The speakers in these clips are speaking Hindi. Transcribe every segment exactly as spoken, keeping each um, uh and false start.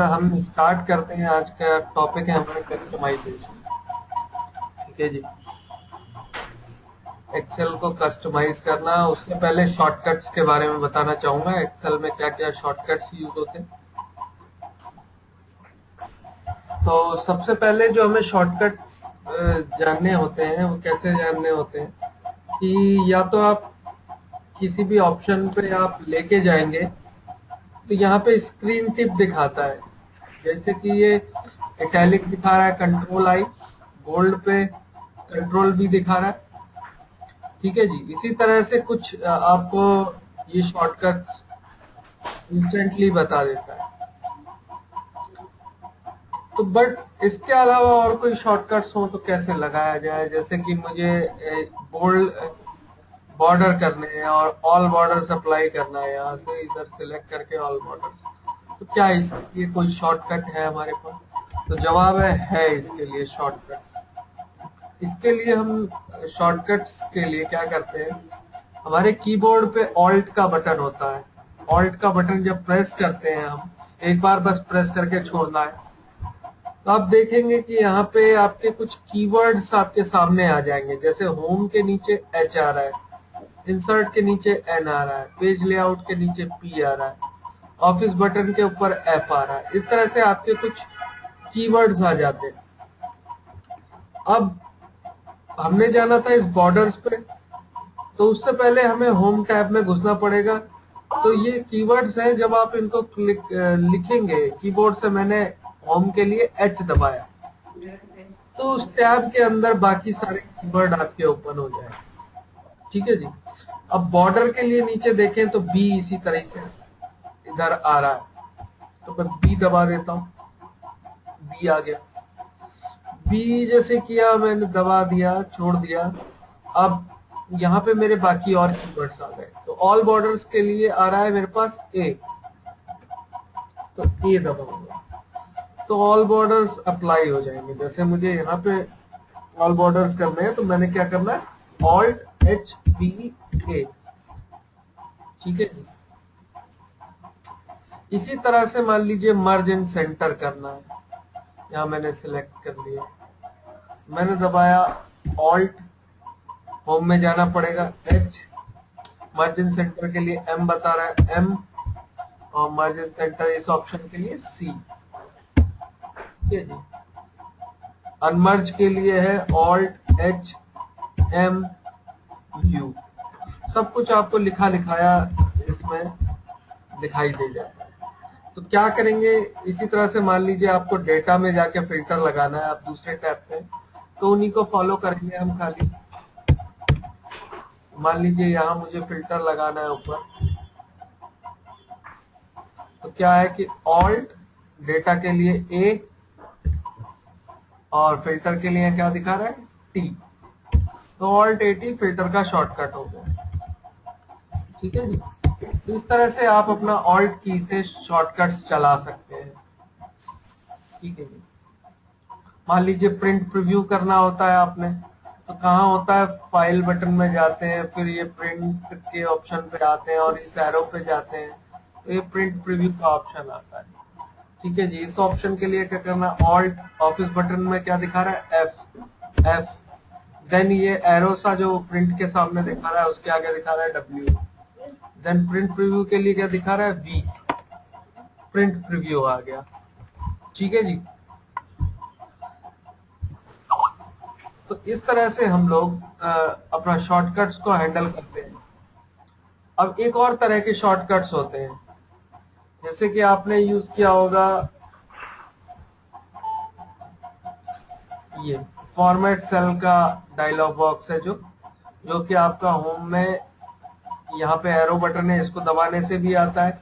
हम स्टार्ट करते हैं। आज का टॉपिक है हमारा कस्टमाइजेशन। ठीक है जी, एक्सेल को कस्टमाइज करना। उससे पहले शॉर्टकट्स के बारे में बताना चाहूंगा, एक्सेल में क्या क्या शॉर्टकट्स यूज होते हैं। तो सबसे पहले जो हमें शॉर्टकट्स जानने होते हैं वो कैसे जानने होते हैं कि या तो आप किसी भी ऑप्शन पे आप लेके जाएंगे तो यहाँ पे स्क्रीन टिप दिखाता है, जैसे कि ये इटैलिक दिखा रहा है, कंट्रोल आई, बोल्ड पे कंट्रोल भी दिखा रहा है। ठीक है जी, इसी तरह से कुछ आपको ये शॉर्टकट्स इंस्टेंटली बता देता है। तो बट इसके अलावा और कोई शॉर्टकट्स हो तो कैसे लगाया जाए, जैसे कि मुझे बोल्ड बॉर्डर करने हैं और ऑल बॉर्डर्स अप्लाई करना है, यहाँ से इधर सिलेक्ट करके ऑल बॉर्डर्स। तो क्या इसके कोई शॉर्टकट है हमारे पास? तो जवाब है, है इसके लिए शॉर्टकट्स। इसके लिए हम शॉर्टकट्स के लिए क्या करते हैं, हमारे कीबोर्ड पे ऑल्ट का बटन होता है। ऑल्ट का बटन जब प्रेस करते हैं हम, एक बार बस प्रेस करके छोड़ना है, तो आप देखेंगे कि यहाँ पे आपके कुछ कीवर्ड्स आपके सामने आ जाएंगे। जैसे होम के नीचे एच आ रहा है, इंसर्ट के नीचे एन आ रहा है, पेज लेआउट के नीचे पी आ रहा है, ऑफिस बटन के ऊपर एफ आ रहा है। इस तरह से आपके कुछ कीवर्ड्स आ जाते हैं। अब हमने जाना था इस बॉर्डर्स पे, तो उससे पहले हमें होम टैब में घुसना पड़ेगा। तो ये कीवर्ड्स हैं, जब आप इनको क्लिक लिखेंगे, कीबोर्ड से मैंने होम के लिए एच दबाया तो उस टैब के अंदर बाकी सारे कीवर्ड आपके ओपन हो जाएंगे। ठीक है जी, अब बॉर्डर के लिए नीचे देखें तो बी इसी तरह से इधर आ रहा है, तो मैं बी दबा देता हूं, बी आ गया। बी जैसे किया, मैंने दबा दिया, छोड़ दिया। अब यहाँ पे मेरे बाकी और कीवर्ड्स आ गए। तो ऑल बॉर्डर्स के लिए आ रहा है मेरे पास ए, तो ए दबाऊंगा तो ऑल बॉर्डर्स अप्लाई हो जाएंगे। जैसे मुझे यहाँ पे ऑल बॉर्डर्स करने हैं तो मैंने क्या करना है, ऑल्ट एच बी ए। ठीक है, इसी तरह से मान लीजिए मर्ज एंड सेंटर करना है, यहाँ मैंने सिलेक्ट कर लिया, मैंने दबाया ऑल्ट, होम में जाना पड़ेगा एच, मर्ज एंड सेंटर के लिए एम बता रहा है एम, और मर्ज एंड सेंटर इस ऑप्शन के लिए सी। ठीक है जी, अनमर्ज के लिए है ऑल्ट एच एम यू। सब कुछ आपको लिखा लिखाया इसमें दिखाई दे जाता है। तो क्या करेंगे, इसी तरह से मान लीजिए आपको डेटा में जाके फिल्टर लगाना है, आप दूसरे टैब पे, तो उन्हीं को फॉलो करेंगे हम। खाली मान लीजिए यहाँ मुझे फिल्टर लगाना है ऊपर, तो क्या है कि ऑल्ट डेटा के लिए ए और फिल्टर के लिए क्या दिखा रहा है, टी। तो ऑल्ट एटी फिल्टर का शॉर्टकट हो गया। ठीक है जी, तो इस तरह से आप अपना ऑल्ट की से शॉर्टकट्स चला सकते हैं। ठीक है जी, मान लीजिए प्रिंट प्रीव्यू करना होता है आपने, तो कहाँ होता है, फाइल बटन में जाते हैं, फिर ये प्रिंट के ऑप्शन पे आते हैं और इस एरो पे जाते हैं, तो ये प्रिंट प्रीव्यू का ऑप्शन आता है। ठीक है जी, इस ऑप्शन के लिए क्या करना है, ऑल्ट, ऑफिस बटन में क्या दिखा रहा है, एफ एफ देन ये एरो सा जो प्रिंट के सामने दिखा रहा है उसके आगे दिखा रहा है डब्ल्यू, देन प्रिंट प्रीव्यू के लिए क्या दिखा रहा है, वी, प्रिंट प्रीव्यू आ गया। ठीक है जी, तो इस तरह से हम लोग अपना शॉर्टकट्स को हैंडल करते हैं। अब एक और तरह के शॉर्टकट्स होते हैं, जैसे कि आपने यूज किया होगा ये फॉर्मेट सेल का डायलॉग बॉक्स है, जो जो कि आपका होम में यहाँ पे एरो बटन है, इसको दबाने से भी आता है,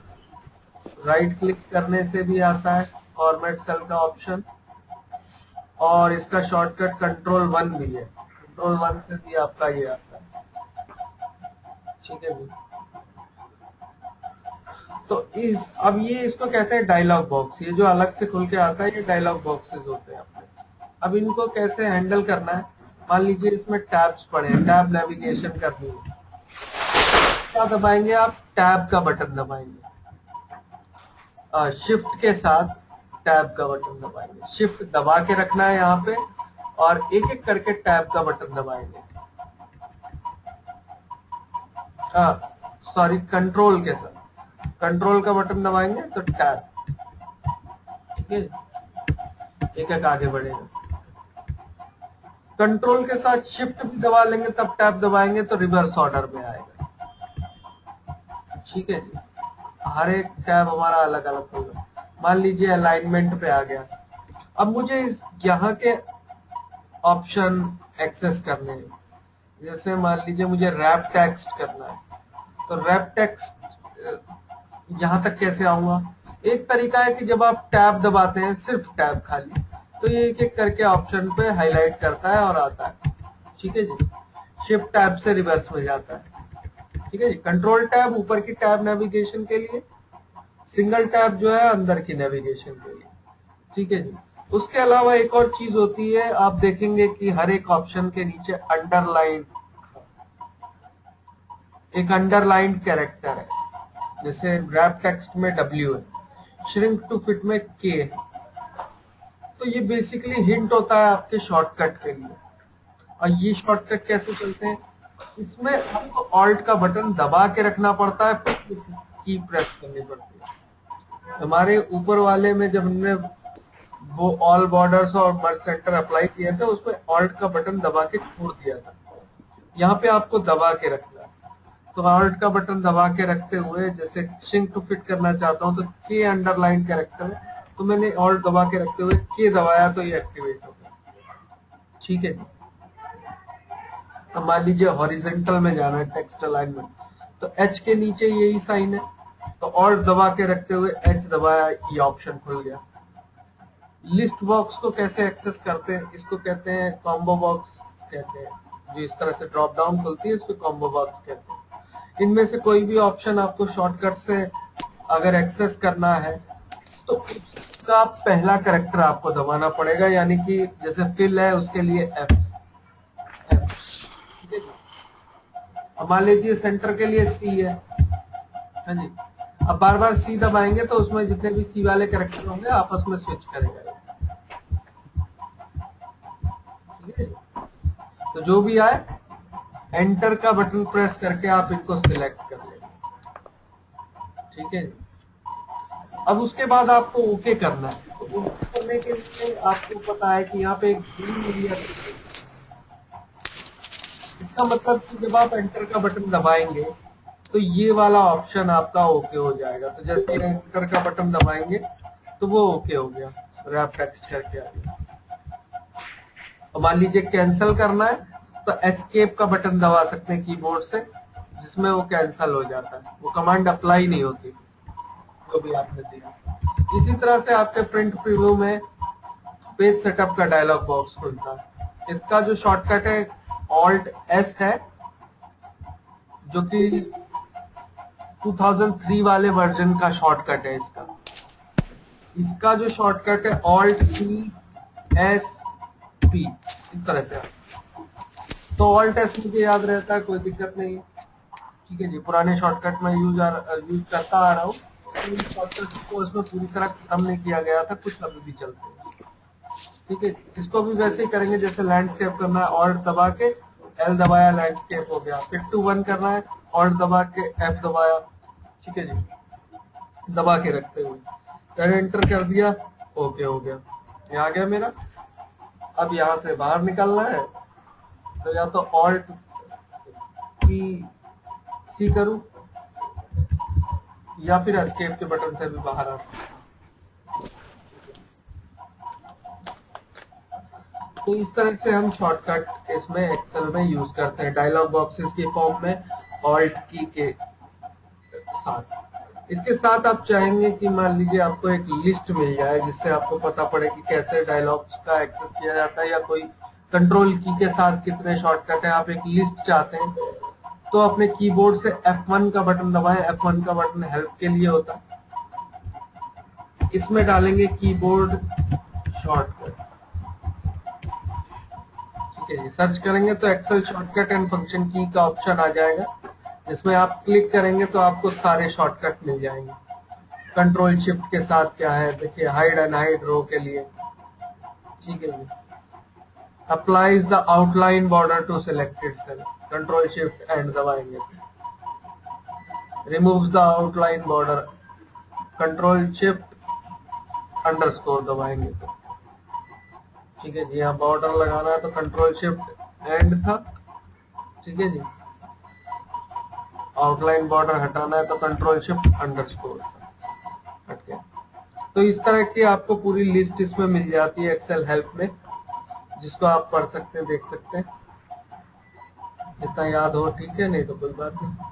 राइट क्लिक करने से भी आता है फॉर्मेट सेल का ऑप्शन, और इसका शॉर्टकट कंट्रोल वन भी है, कंट्रोल वन से भी आपका ये आता है। ठीक है जी, तो इस अब ये इसको कहते हैं डायलॉग बॉक्स, ये जो अलग से खुल के आता है ये डायलॉग बॉक्सेस होते हैं आपके। अब इनको कैसे हैंडल करना है, मान लीजिए इसमें टैब्स पड़े हैं, टैब नेविगेशन करनी है, क्या दबाएंगे आप, टैब का बटन दबाएंगे शिफ्ट के साथ, टैब का बटन दबाएंगे, शिफ्ट दबा के रखना है यहाँ पे और एक एक करके टैब का बटन दबाएंगे, सॉरी कंट्रोल के साथ कंट्रोल का बटन दबाएंगे तो टैब, ठीक है, एक एक आगे बढ़ेगा। कंट्रोल के साथ शिफ्ट भी दबा लेंगे तब टैब दबाएंगे तो रिवर्स ऑर्डर में आएगा, ठीक है जी। हर एक टैब हमारा अलग अलग होगा। मान लीजिए अलाइनमेंट पे आ गया, अब मुझे इस यहाँ के ऑप्शन एक्सेस करने हैं। जैसे मान लीजिए मुझे रैप टेक्स्ट करना है, तो रैप टेक्स्ट यहाँ तक कैसे आऊंगा? एक तरीका है कि जब आप टैब दबाते हैं, सिर्फ टैब खाली, तो ये एक एक करके ऑप्शन पे हाईलाइट करता है और आता है, ठीक है जी। शिफ्ट टैब से रिवर्स में जाता है, ठीक है जी। कंट्रोल टैब ऊपर की टैब नेविगेशन के लिए, सिंगल टैब जो है अंदर की नेविगेशन के लिए, ठीक है जी। उसके अलावा एक और चीज होती है, आप देखेंगे कि हर एक ऑप्शन के नीचे अंडरलाइन, एक अंडरलाइन कैरेक्टर है। जैसे रैप टेक्स्ट में डब्ल्यू है, श्रिंक टू फिट में के है, तो ये बेसिकली हिंट होता है आपके शॉर्टकट के लिए। और ये शॉर्टकट कैसे चलते हैं, इसमें आपको ऑल्ट का बटन दबा के रखना पड़ता है, की प्रेस करनी पड़ती है। हमारे ऊपर वाले में जब हमने वो ऑल बॉर्डर्स और मर्ज सेंटर अप्लाई किया था, उसमें ऑल्ट का बटन दबा के छोड़ दिया था, यहाँ पे आपको दबा के रखना है। तो ऑल्ट का बटन दबा के रखते हुए जैसे सिंक टू फिट करना चाहता हूँ तो के अंडरलाइन कैरेक्टर है, तो मैंने ऑल्ट दबा के रखते हुए के दबाया तो ये एक्टिवेट हो गया, ठीक है। तो मान लीजिए हॉरिजेंटल में जाना है, टेक्स्ट अलाइनमेंट, तो एच के नीचे यही साइन है, तो ऑल्ट दबा के रखते हुए एच दबाया, ये ऑप्शन खुल गया। लिस्ट बॉक्स को कैसे एक्सेस करते हैं, इसको कहते हैं कॉम्बो बॉक्स कहते हैं, जो इस तरह से ड्रॉप डाउन खुलती है इसको कॉम्बो बॉक्स कहते हैं। इनमें से कोई भी ऑप्शन आपको शॉर्टकट से अगर एक्सेस करना है तो उसका पहला कैरेक्टर आपको दबाना पड़ेगा, यानी कि जैसे फिल है उसके लिए एफ, ठीक है। अब मान लीजिए सेंटर के लिए सी है, हाँ जी। अब बार बार सी दबाएंगे तो उसमें जितने भी सी वाले कैरेक्टर होंगे आपस में स्विच करेगा, ठीक है। तो जो भी आए एंटर का बटन प्रेस करके आप इनको सिलेक्ट कर लेंगे, ठीक है। अब उसके बाद आपको ओके करना है, तो ओके करने के लिए आपको पता है कि यहाँ पे एक ग्रीन एरिया, इसका मतलब कि जब आप एंटर का बटन दबाएंगे तो ये वाला ऑप्शन आपका ओके हो जाएगा। तो जैसे एंटर का बटन दबाएंगे तो वो ओके हो गया, रैप टेक्स्ट करके आ गया। और मान लीजिए कैंसिल करना है तो एस्केप का बटन दबा सकते हैं कीबोर्ड से, जिसमें वो कैंसिल हो जाता है, वो कमांड अप्लाई नहीं होती तो भी आपने दिया। इसी तरह से आपके प्रिंट प्रीव्यू में पेज सेटअप का डायलॉग बॉक्स खुलता है। इसका जो शॉर्टकट है ऑल्ट एस है, जो कि दो हज़ार तीन वाले वर्जन का शॉर्टकट है। इसका इसका जो शॉर्टकट है ऑल्ट पी एस पी, इस तरह से। तो ऑल्ट एस मुझे याद रहता है, कोई दिक्कत नहीं है, ठीक है जी। पुराने शॉर्टकट में यूज यूज करता आ रहा हूँ, को इसमें पूरी तरह खत्म नहीं किया गया था, कुछ अभी भी चलते हैं, ठीक है। इसको भी वैसे ही करेंगे जैसे लैंडस्केप करना है ऑल्ट दबा के एल दबाया लैंडस्केप हो गया, फिर टू वन करना है ऑल्ट दबा के एफ दबाया, ठीक है जी, दबा के रखते हुए एंटर कर दिया, ओके हो गया, ये आ गया मेरा। अब यहाँ से बाहर निकलना है तो या तो ऑल्ट पी सी करूं या फिर एस्केप के बटन से भी बाहर आ सकते। तो इस तरह से हम शॉर्टकट इसमें एक्सेल में यूज करते हैं, डायलॉग बॉक्सेस के फॉर्म में ऑल्ट की के साथ। इसके साथ आप चाहेंगे कि मान लीजिए आपको एक लिस्ट मिल जाए जिससे आपको पता पड़े कि कैसे डायलॉग्स का एक्सेस किया जाता है, या कोई कंट्रोल की के साथ कितने शॉर्टकट है। आप एक लिस्ट चाहते हैं तो अपने कीबोर्ड से एफ वन का बटन दबाएं, एफ वन का बटन हेल्प के लिए होता है। इसमें डालेंगे कीबोर्ड शॉर्टकट, ठीक है जी। सर्च करेंगे तो एक्सेल शॉर्टकट एंड फंक्शन की का ऑप्शन आ जाएगा, जिसमें आप क्लिक करेंगे तो आपको सारे शॉर्टकट मिल जाएंगे। कंट्रोल शिफ्ट के साथ क्या है, देखिए हाइड एंड हाइड रो के लिए, ठीक है। Applies the outline border to selected cell, control shift and दबाएंगे। Removes the outline border, control shift underscore दबाएंगे, ठीक है जी। यहाँ बॉर्डर लगाना है तो कंट्रोल शिफ्ट एंड था, ठीक है जी। आउटलाइन बॉर्डर हटाना है तो कंट्रोल शिफ्ट अंडरस्कोर हट गया। तो इस तरह की आपको पूरी लिस्ट इसमें मिल जाती है एक्सेल हेल्प में, जिसको आप पढ़ सकते हैं, देख सकते हैं, जितना याद हो ठीक है, नहीं तो कोई बात नहीं,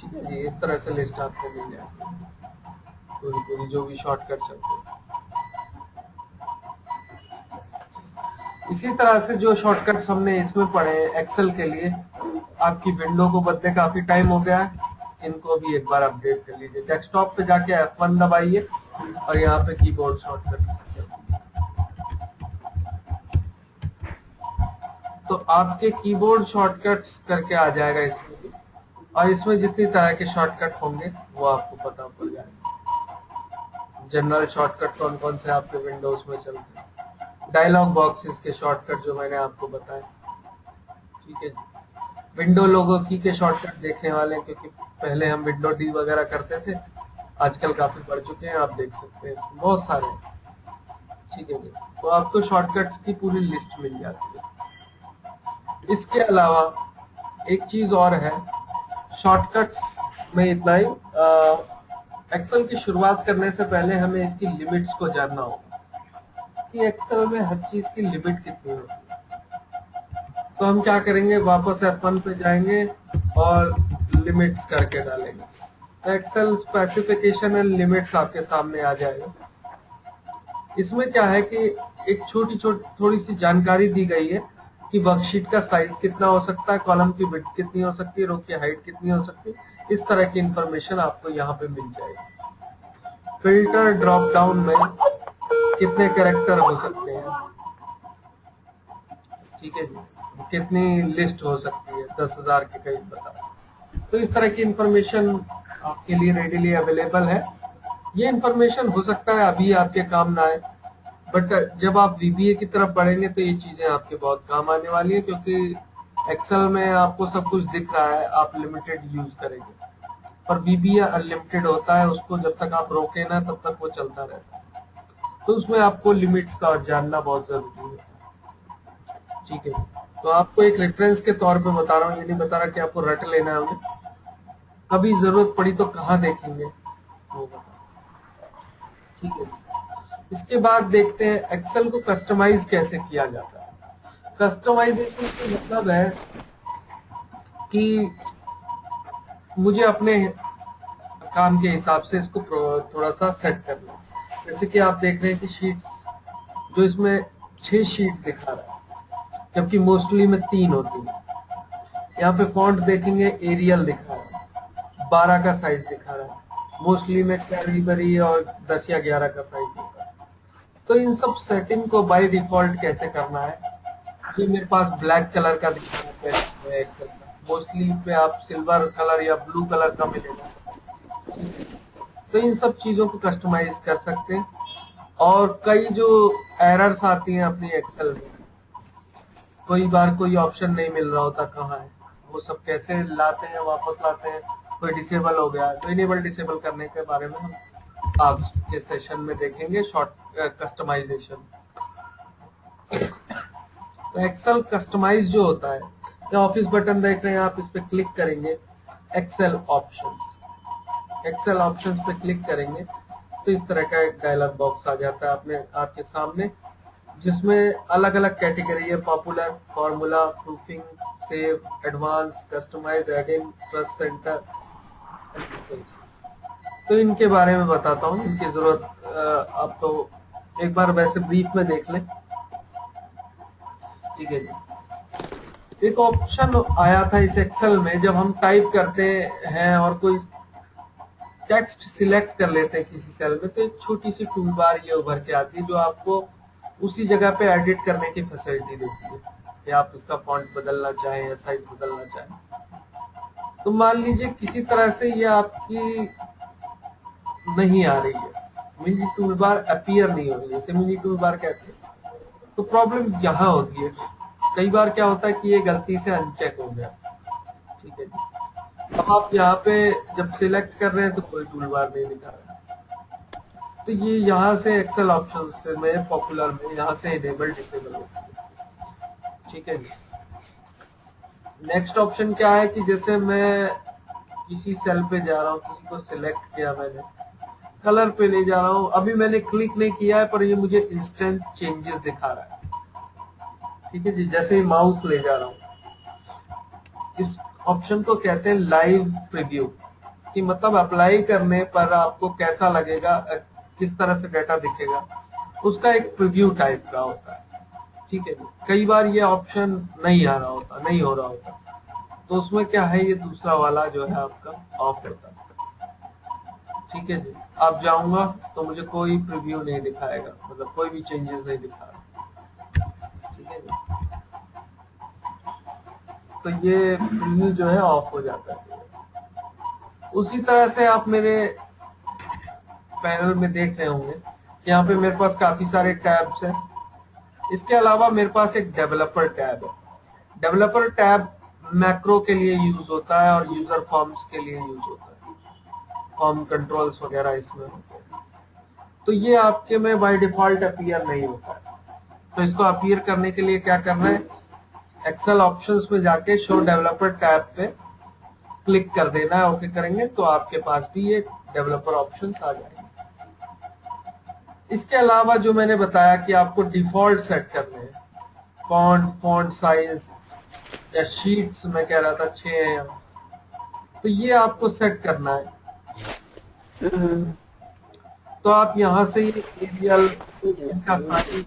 ठीक है जी। इस तरह से लिस्ट आपको मिल जाती है पूरी पूरी, जो भी शॉर्टकट चलते हैं। इसी तरह से जो शॉर्टकट्स हमने इसमें पढ़े एक्सेल के लिए, आपकी विंडो को बदले काफी टाइम हो गया है, इनको भी एक बार अपडेट कर लीजिए। डेस्कटॉप पे जाके एफ वन दबाइए और यहाँ पे कीबोर्ड शॉर्टकट, तो आपके कीबोर्ड शॉर्टकट्स करके आ जाएगा इसमें, और इसमें जितनी तरह के शॉर्टकट होंगे वो आपको पता पड़ जाएगा। जनरल शॉर्टकट कौन कौन से आपके विंडोज में चलते हैं, डायलॉग बॉक्सेस के शॉर्टकट जो मैंने आपको बताए, ठीक है। विंडो लोगो की के शॉर्टकट देखने वाले, क्योंकि पहले हम विंडो डी वगैरह करते थे, आजकल काफी बढ़ चुके हैं, आप देख सकते हैं बहुत सारे, ठीक है जी। तो आपको शॉर्टकट्स की पूरी लिस्ट मिल जाती है। इसके अलावा एक चीज और है, शॉर्टकट्स में इतना ही। एक्सेल की शुरुआत करने से पहले हमें इसकी लिमिट्स को जानना होगा कि एक्सेल में हर चीज की लिमिट कितनी होती है। तो हम क्या करेंगे, वापस एफ वन पे जाएंगे और लिमिट्स करके डालेंगे, तो एक्सेल स्पेसिफिकेशन एंड लिमिट्स आपके सामने आ जाएगा। इसमें क्या है कि एक छोटी छोटी थोड़ी सी जानकारी दी गई है कि वर्कशीट का साइज कितना हो सकता है, कॉलम की विड्थ कितनी हो सकती है, रो की हाइट कितनी हो सकती है, इस तरह की इंफॉर्मेशन आपको यहाँ पे मिल जाएगी। फिल्टर ड्रॉप डाउन में कितने कैरेक्टर हो सकते हैं, ठीक है जी, कितनी लिस्ट हो सकती है, दस हजार के करीब बता। तो इस तरह की इंफॉर्मेशन आपके लिए रेडीली अवेलेबल है। ये इंफॉर्मेशन हो सकता है अभी आपके काम ना आए, बट जब आप वीबीए की तरफ बढ़ेंगे तो ये चीजें आपके बहुत काम आने वाली है, क्योंकि एक्सेल में आपको सब कुछ दिख रहा है, आप लिमिटेड यूज करेंगे, पर वीबीए अनलिमिटेड होता है, उसको जब तक आप रोके ना तब तक वो चलता रहता है। तो उसमें आपको लिमिट्स का जानना बहुत जरूरी है, ठीक है। तो आपको एक रेफरेंस के तौर पे बता रहा हूँ, ये नहीं बता रहा कि आपको रट लेना है, उन्हें कभी जरूरत पड़ी तो कहाँ देखेंगे वो बता, ठीक है। इसके बाद देखते हैं एक्सेल को कस्टमाइज कैसे किया जाता है। कस्टमाइजेशन का मतलब है कि मुझे अपने काम के हिसाब से इसको थोड़ा सा सेट करना है। जैसे कि आप देख रहे हैं कि शीट्स जो इसमें छह शीट दिखा रहा है, जबकि मोस्टली में तीन होती है। यहाँ पे फॉन्ट देखेंगे एरियल दिखा रहा है, बारह का साइज दिखा रहा है, मोस्टली में कैडबरी और दस या ग्यारह का साइज दिखा रहा है। तो इन सब सेटिंग को बाय डिफॉल्ट कैसे करना है, कि मेरे पास ब्लैक कलर का दिखा रहा है एक्सेल का, मोस्टली पे आप सिल्वर कलर या ब्लू कलर का मिलेगा। तो इन सब चीजों को कस्टमाइज कर सकते हैं। और कई जो एरर्स आती हैं अपनी एक्सेल में, कोई बार कोई ऑप्शन नहीं मिल रहा होता कहाँ है, वो सब कैसे लाते हैं, वापस लाते हैं। कोई डिसेबल हो गया तो इनेबल डिसेबल करने के बारे में हम आपके सेशन में देखेंगे, शॉर्ट कस्टमाइजेशन। तो एक्सेल कस्टमाइज जो होता है, ऑफिस बटन देख रहे हैं आप, इस पर क्लिक करेंगे, एक्सेल ऑप्शंस, एक्सेल ऑप्शंस पे क्लिक करेंगे तो इस तरह का एक डायलॉग बॉक्स आ जाता है आपने आपके सामने, जिसमें अलग अलग कैटेगरी है, popular, formula, proofing, save, advance, customise, adding, plus centre. तो इनके बारे में बताता हूँ, इनकी जरूरत आप तो एक बार वैसे ब्रीफ में देख लें, ठीक है जी। एक ऑप्शन आया था इस एक्सेल में, जब हम टाइप करते हैं और कोई टेक्स्ट सिलेक्ट कर लेते हैं किसी सेल में, तो एक छोटी सी टूल बार ये उभर के आती है, जो आपको उसी जगह पे एडिट करने की फैसिलिटी देती है, कि आप इसका फॉन्ट बदलना चाहें या साइज बदलना चाहें। तो मान लीजिए किसी तरह से ये आपकी नहीं आ रही है, मेरी टूल बार अपीयर नहीं हो रही है, इसे मेरी टूल बार कहते हैं। तो प्रॉब्लम यहाँ होती है। कई बार क्या होता है कि ये गलती से अनचेक हो गया, ठीक है जी। अब आप यहाँ पे जब सिलेक्ट कर रहे हैं तो कोई टूल बार नहीं दिखा रहा, तो ये यहाँ से एक्सेल ऑप्शन में पॉपुलर में यहाँ से इनेबल डिसेबल होता है, ठीक है जी। नेक्स्ट ऑप्शन क्या है कि जैसे मैं किसी सेल पे जा रहा हूँ, किसी को सिलेक्ट किया मैंने, कलर पे ले जा रहा हूँ, अभी मैंने क्लिक नहीं किया है पर ये मुझे इंस्टेंट चेंजेस दिखा रहा है, ठीक है जी। जैसे माउस ले जा रहा हूँ, इस ऑप्शन को कहते हैं लाइव प्रीव्यू, कि मतलब अप्लाई करने पर आपको कैसा लगेगा, किस तरह से डाटा दिखेगा, उसका एक प्रीव्यू टाइप का होता है, ठीक है। कई बार ये ऑप्शन नहीं आ रहा होता, नहीं हो रहा होता, तो उसमें क्या है ये दूसरा वाला जो है आपका ऑफ होता है, ठीक है जी। अब जाऊंगा तो मुझे कोई प्रीव्यू नहीं दिखाएगा, मतलब कोई भी चेंजेस नहीं दिखा रहा, ठीक है जी। तो ये प्रीव्यू जो है ऑफ हो जाता है। उसी तरह से आप मेरे पैनल में देख रहे होंगे कि यहाँ पे मेरे पास काफी सारे टैब्स हैं। इसके अलावा मेरे पास एक डेवलपर टैब है। डेवलपर टैब मैक्रो के लिए यूज होता है और यूजर फॉर्म्स के लिए यूज होता है, फॉर्म कंट्रोल्स वगैरह इसमें होते हैं। तो ये आपके में बाय डिफॉल्ट अपीयर नहीं होता है, तो इसको अपीयर करने के लिए क्या करना है, एक्सेल ऑप्शंस में जाके शो डेवलपर टैब पे क्लिक कर देना है। ओके करेंगे तो आपके पास भी ये डेवलपर ऑप्शंस आ जाएंगे। इसके अलावा जो मैंने बताया कि आपको डिफॉल्ट सेट करने हैं, फॉन्ट, फॉन्ट साइज या शीट्स में कह रहा था छह, तो ये आपको सेट करना है। तो आप यहाँ से ये एरियल का साइज,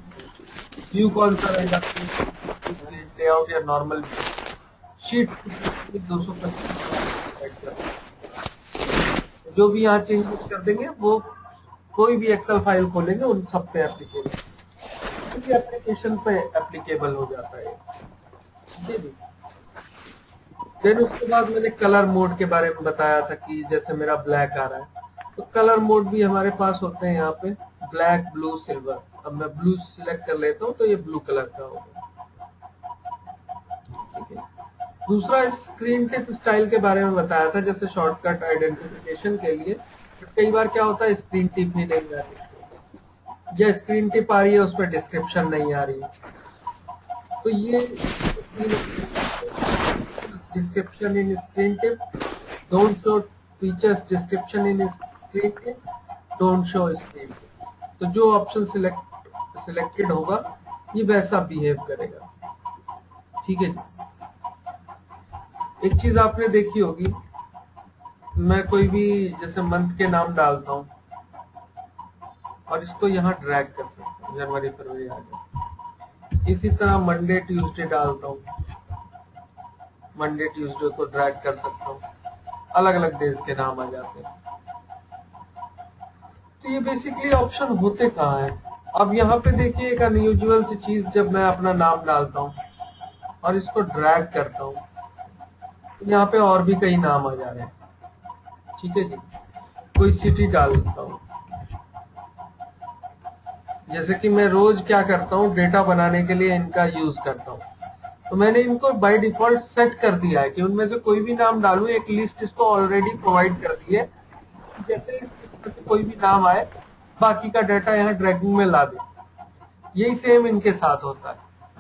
व्यू कौन सा रहेगा, लेआउट या नॉर्मल शीट दो सौ पच्चीस जो भी यहाँ चेंजेस कर देंगे वो कोई भी एक्सेल फाइल खोलेंगे उन सब पे एप्लीकेबल, तो एप्लीकेशन पे एप्लीकेबल हो जाता है, जी जी। देन उसके बाद मैंने कलर मोड के बारे में बताया था कि जैसे मेरा ब्लैक आ रहा है तो कलर मोड भी हमारे पास होते हैं यहाँ पे, ब्लैक, ब्लू, सिल्वर। अब मैं ब्लू सिलेक्ट कर लेता हूँ तो ये ब्लू कलर का होगा, ठीक है। दूसरा स्क्रीन टिप स्टाइल के बारे में बताया था, जैसे शॉर्टकट आइडेंटिफिकेशन के लिए। कई बार क्या होता है स्क्रीन टिप ही नहीं आ रही, या स्क्रीन टिप आ रही है उस पर डिस्क्रिप्शन नहीं आ रही, तो ये description in screen tip, don't show features description in screen tip, don't show screen tip, तो जो ऑप्शन सिलेक्ट सिलेक्टेड होगा ये वैसा बिहेव करेगा, ठीक है जी। एक चीज आपने देखी होगी, मैं कोई भी जैसे मंथ के नाम डालता हूँ और इसको यहाँ ड्रैग कर सकता हूँ, जनवरी फरवरी आ गया। इसी तरह मंडे ट्यूसडे डालता हूँ, मंडे ट्यूसडे को ड्रैग कर सकता हूँ, अलग अलग डेज के नाम आ जाते हैं। तो ये बेसिकली ऑप्शन होते कहाँ हैं। अब यहाँ पे देखिए एक अनयूजुअल सी चीज, जब मैं अपना नाम डालता हूँ और इसको ड्रैग करता हूँ, यहाँ पे और भी कई नाम आ जा रहे हैं, ठीक है जी। कोई सिटी डाल देता हूँ, जैसे कि मैं रोज क्या करता हूँ डेटा बनाने के लिए इनका यूज करता हूँ, तो मैंने इनको बाय डिफॉल्ट सेट कर दिया है कि उनमें से कोई भी नाम डालूं, एक लिस्ट इसको ऑलरेडी प्रोवाइड कर दी है, जैसे इस से कोई भी नाम आए बाकी का डाटा यहाँ ड्रैगिंग में ला दे। यही सेम इनके साथ होता है,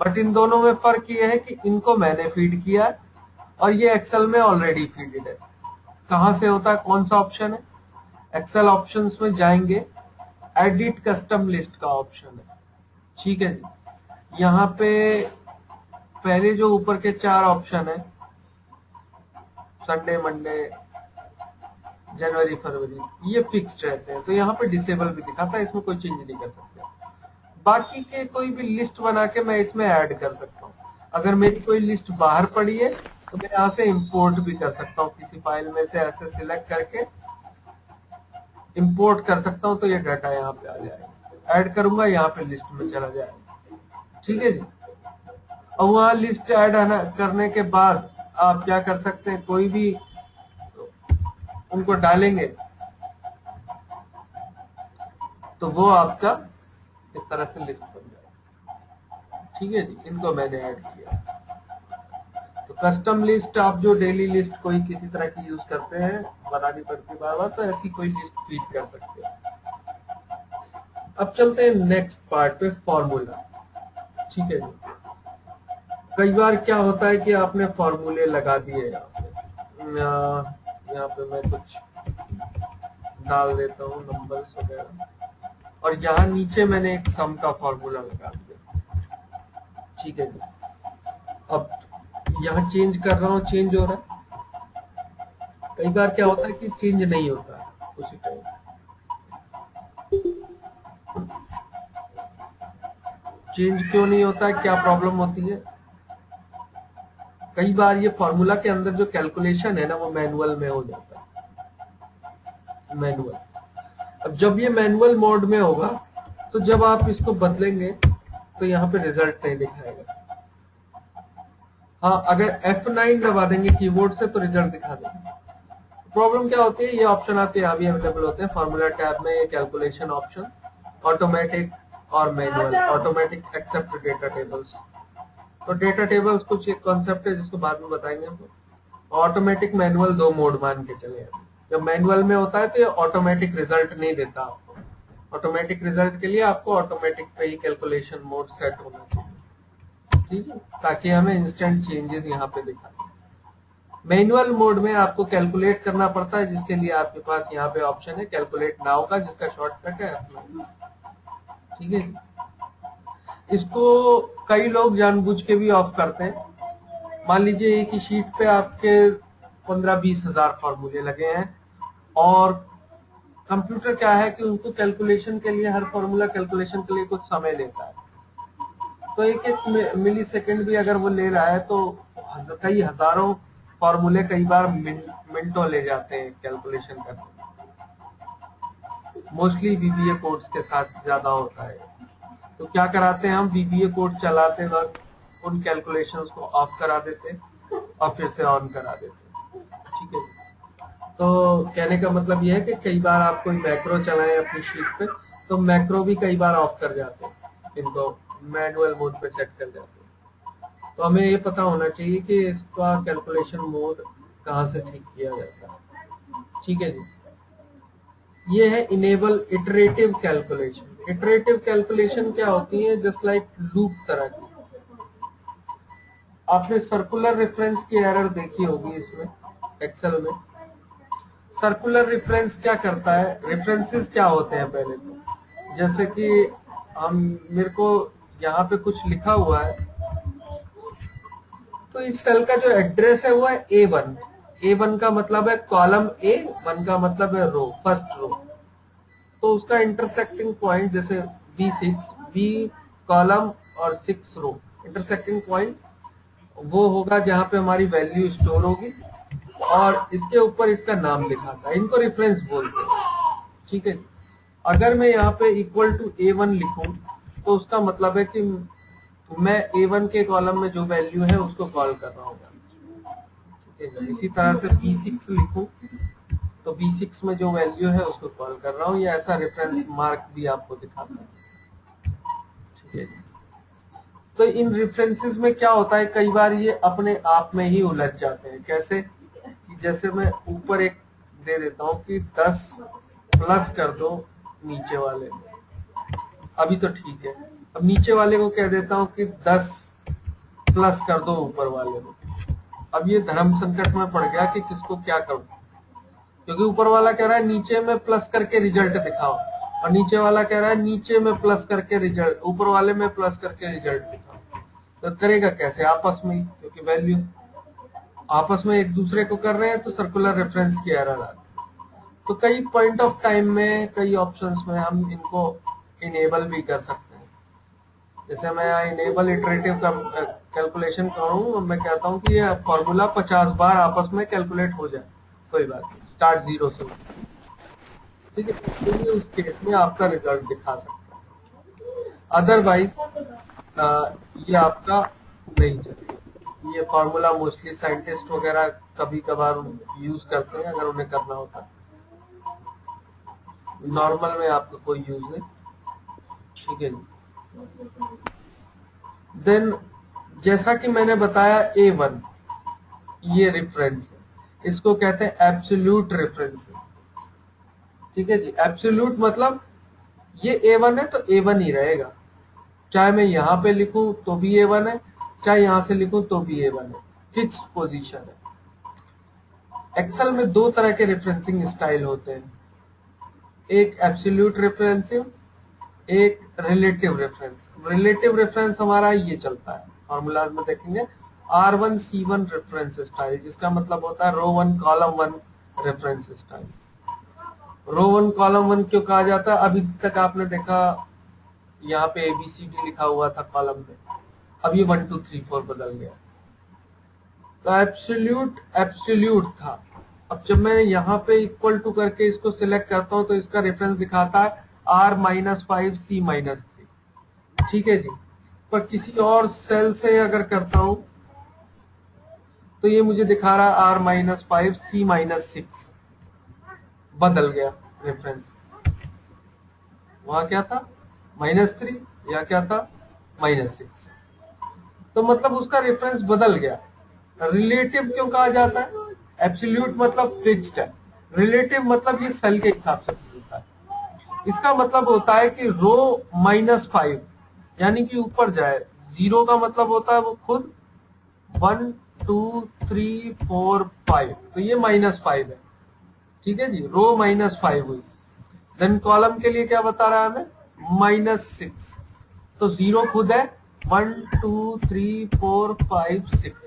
बट इन दोनों में फर्क ये है कि इनको मैंने फीड किया है और ये एक्सेल में ऑलरेडी फीडेड है। कहाँ से होता है, कौन सा ऑप्शन है, एक्सेल ऑप्शंस में जाएंगे, एडिट कस्टम लिस्ट का ऑप्शन है, ठीक है जी। यहाँ पे पहले जो ऊपर के चार ऑप्शन है, संडे, मंडे, जनवरी, फरवरी, ये फिक्स रहते हैं, तो यहाँ पे डिसेबल भी दिखाता है, इसमें कोई चेंज नहीं कर सकते। बाकी के कोई भी लिस्ट बना के मैं इसमें ऐड कर सकता हूँ। अगर मेरी कोई लिस्ट बाहर पड़ी है तो मैं यहाँ से इंपोर्ट भी कर सकता हूँ, किसी फाइल में से ऐसे सिलेक्ट करके इंपोर्ट कर सकता हूँ, तो ये डाटा यहाँ पे आ जाएगा, ऐड करूंगा यहाँ पे लिस्ट में चला जाएगा, ठीक है जी। और वहाँ लिस्ट ऐड करने के बाद आप क्या कर सकते हैं, कोई भी उनको डालेंगे तो वो आपका इस तरह से लिस्ट बन जाएगा। ठीक है जी, इनको मैंने ऐड किया। तो कस्टम लिस्ट, आप जो डेली लिस्ट कोई किसी तरह की यूज करते हैं, बनानी पड़ती है बार बार, तो ऐसी कोई लिस्ट फीड कर सकते हैं। अब चलते हैं नेक्स्ट पार्ट पे, फॉर्मूला। ठीक है जी, कई बार क्या होता है कि आपने फॉर्मूले लगा दिए, यहाँ पे मैं कुछ डाल देता हूँ नंबर्स वगैरह, और यहाँ नीचे मैंने एक सम का फॉर्मूला लगा दिया। ठीक है जी, अब यहाँ चेंज कर रहा हूँ, चेंज हो रहा है। कई बार क्या होता है कि चेंज नहीं होता है उसी टाइम। चेंज क्यों नहीं होता है, क्या प्रॉब्लम होती है? कई बार ये फॉर्मूला के अंदर जो कैलकुलेशन है ना, वो मैनुअल में हो जाता है, मैनुअल। अब जब ये मैनुअल मोड में होगा, तो जब आप इसको बदलेंगे तो यहाँ पे रिजल्ट नहीं दिखाएगा। हाँ, अगर एफ नाइन दबा देंगे कीबोर्ड से तो रिजल्ट दिखा देंगे। प्रॉब्लम क्या होती है, ये ऑप्शन आपके यहाँ भी अवेलेबल होते हैं फॉर्मूला टैब में, ये कैलकुलेशन ऑप्शन, ऑटोमेटिक और manual. Automatic except data tables, तो डेटा टेबल कुछ एक कॉन्सेप्ट है जिसको बाद में बताएंगे हम। ऑटोमेटिक मैनुअल दो मोड मान के चले। जब मैनुअल में होता है तो ये ऑटोमेटिक रिजल्ट नहीं देता आपको। ऑटोमेटिक रिजल्ट के लिए आपको ऑटोमेटिक पे ही कैलकुलेशन मोड सेट होना चाहिए, ठीक है, ताकि हमें इंस्टेंट चेंजेस यहाँ पे दिखा। मैनुअल मोड में आपको कैलकुलेट करना पड़ता है, जिसके लिए आपके पास यहाँ पे ऑप्शन है कैलकुलेट नाउ का, जिसका शॉर्टकट है। ठीक है, इसको कई लोग जानबूझ के भी ऑफ करते हैं। मान लीजिए एक ही शीट पे आपके पंद्रह बीस हजार फॉर्मूले लगे हैं, और कंप्यूटर क्या है कि उनको कैलकुलेशन के लिए, हर फॉर्मूला कैलकुलेशन के लिए कुछ समय लेता है। तो एक एक मिली सेकेंड भी अगर वो ले रहा है तो कई हजारों फॉर्मूले कई बार मिनटों ले जाते हैं कैलकुलेशन करने। मोस्टली वीबीए कोड्स के साथ ज्यादा होता है। तो क्या कराते हैं हम, वीबीए कोड चलाते वक्त उन कैलकुलेशंस को ऑफ करा देते और फिर से ऑन करा देते। ठीक है, तो कहने का मतलब यह है कि कई बार आप कोई मैक्रो चलाएं अपनी शीट पे, तो मैक्रो भी कई बार ऑफ कर जाते हैं, इनको मैनुअल मोड पे सेट कर जाते हैं। तो हमें ये पता होना चाहिए कि इसका कैलकुलेशन मोड कहाँ से ठीक किया जाता है। ठीक है जी, ये है enable iterative calculation. Iterative calculation क्या होती है, जस्ट लाइक लूप तरह की। आपने सर्कुलर रेफरेंस की एरर देखी होगी इसमें, एक्सेल में। सर्कुलर रेफरेंस क्या करता है, रेफरेंसेस क्या होते हैं पहले तो, जैसे कि हम, मेरे को यहाँ पे कुछ लिखा हुआ है, तो इस सेल का जो एड्रेस है वो है ए वन। ए वन का मतलब है कॉलम, ए वन का मतलब है रो, फर्स्ट रो। तो उसका इंटरसेक्टिंग पॉइंट जैसे बी सिक्स, बी कॉलम और सिक्स रो, इंटरसेक्टिंग पॉइंट वो होगा जहां पे हमारी वैल्यू स्टोर होगी, और इसके ऊपर इसका नाम लिखा था, इनको रेफरेंस बोलते हैं। ठीक है, अगर मैं यहाँ पे इक्वल टू ए वन लिखूं तो उसका मतलब है कि मैं ए वन के कॉलम में जो वैल्यू है उसको कॉल कर रहा हूँ। इसी तरह से बी सिक्स लिखूं तो बी सिक्स में जो वैल्यू है उसको कॉल कर रहा हूँ। ये ऐसा रेफरेंस मार्क भी आपको दिखाता है। ठीक है, तो इन रेफरेंसेस में क्या होता है, कई बार ये अपने आप में ही उलझ जाते हैं। कैसे, जैसे मैं ऊपर एक दे देता हूँ कि दस प्लस कर दो नीचे वाले, अभी तो ठीक है। अब नीचे वाले को कह देता हूँ कि दस प्लस कर दो ऊपर वाले को। अब ये धर्म संकट में पड़ गया कि किसको क्या करूँ, क्योंकि ऊपर वाला कह रहा है नीचे में प्लस करके रिजल्ट दिखाओ, और नीचे वाला कह रहा है नीचे में प्लस करके रिजल्ट, ऊपर वाले में प्लस करके रिजल्ट दिखाओ। तो करेगा कैसे, आपस में, क्योंकि वैल्यू आपस में एक दूसरे को कर रहे हैं, तो सर्कुलर रेफरेंस की एरर आती है। तो कई पॉइंट ऑफ टाइम में, कई ऑप्शंस में हम इनको इनेबल भी कर सकते हैं। जैसे मैं इनेबल इटरेटिव कैलकुलेशन करूँ, मैं कहता हूँ कि ये फॉर्मूला पचास बार आपस में कैलकुलेट हो जाए, कोई बात नहीं, स्टार्ट जीरो से। ठीक है, तो उस केस में आपका रिजल्ट दिखा सकता है, अदरवाइज ये आपका नहीं चलेगा। ये फॉर्मूला मोस्टली साइंटिस्ट वगैरह कभी कभार यूज करते हैं, अगर उन्हें करना होता है। नॉर्मल में आपको कोई यूज नहीं। ठीक है जी। देन जैसा कि मैंने बताया ए वन ये रेफरेंस है, इसको कहते हैं एब्सोल्यूट रेफरेंस है, ठीक है जी। एब्सोल्यूट मतलब ये ए वन है तो ए वन ही रहेगा, चाहे मैं यहाँ पे लिखूं तो भी ए वन है, चाहे यहाँ से लिखूं तो भी ए वन है, फिक्स पोजीशन है। एक्सेल में दो तरह के रेफरेंसिंग स्टाइल होते हैं, एक एब्सोल्यूट रेफरेंसिंग, एक रिलेटिव रेफरेंस। रिलेटिव रेफरेंस हमारा ये चलता है, फॉर्मूलाज में देखेंगे R one C one reference style, जिसका मतलब होता है row one column one reference style. Row one column one क्यों कहा जाता है, अभी तक आपने देखा यहाँ पे ए बी सी डी लिखा हुआ था कॉलम में, अभी वन टू थ्री फोर बदल गया। तो एब्सोल्यूट एब्सोल्यूट था, अब जब मैं यहाँ पे इक्वल टू करके इसको सिलेक्ट करता हूँ तो इसका रेफरेंस दिखाता है R minus five C minus three, ठीक है जी। पर किसी और सेल से अगर करता हूँ तो ये मुझे दिखा रहा है R minus five C minus six, बदल गया रेफरेंस। वहां क्या था माइनस थ्री, या क्या था माइनस सिक्स, तो मतलब उसका रेफरेंस बदल गया। रिलेटिव क्यों कहा जाता है, एब्सोल्यूट मतलब फिक्स्ड है, रिलेटिव मतलब ये सेल के हिसाब से होता है। इसका मतलब होता है कि रो माइनस फाइव यानी कि ऊपर जाए, जीरो का मतलब होता है वो खुद one two three four five, तो ये माइनस फाइव है, ठीक है जी। रो माइनस फाइव हुई। देन कॉलम के लिए क्या बता रहा है हमें माइनस सिक्स, तो जीरो खुद है one two three four five six,